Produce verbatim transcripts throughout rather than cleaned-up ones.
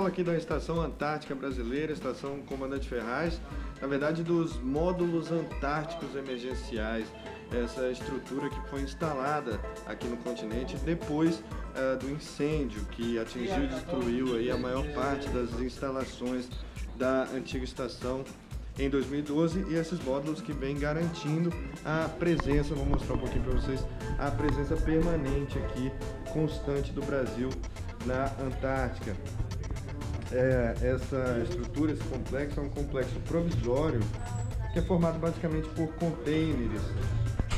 falo aqui da Estação Antártica Brasileira, Estação Comandante Ferraz, na verdade dos módulos antárticos emergenciais, essa estrutura que foi instalada aqui no continente depois uh, do incêndio que atingiu e destruiu aí a maior parte das instalações da antiga estação em dois mil e doze, e esses módulos que vêm garantindo a presença, vou mostrar um pouquinho para vocês, a presença permanente aqui, constante do Brasil na Antártica. É, essa estrutura, esse complexo é um complexo provisório que é formado basicamente por contêineres,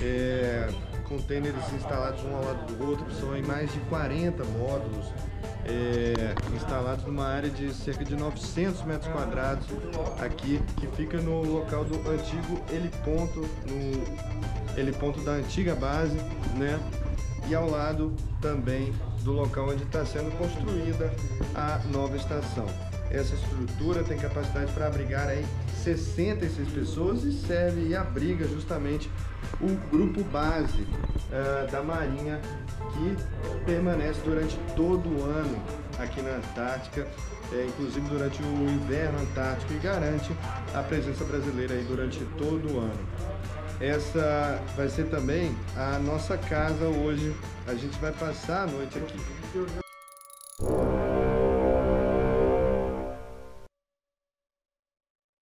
é, contêineres instalados um ao lado do outro, são em mais de quarenta módulos, É, instalados numa área de cerca de novecentos metros quadrados aqui, que fica no local do antigo heliponto, no heliponto da antiga base, né? E ao lado também do local onde está sendo construída a nova estação. Essa estrutura tem capacidade para abrigar aí sessenta e seis pessoas e serve e abriga justamente o grupo base uh, da Marinha, que permanece durante todo o ano aqui na Antártica, é, inclusive durante o inverno antártico, e garante a presença brasileira aí durante todo o ano. Essa vai ser também a nossa casa hoje, a gente vai passar a noite aqui.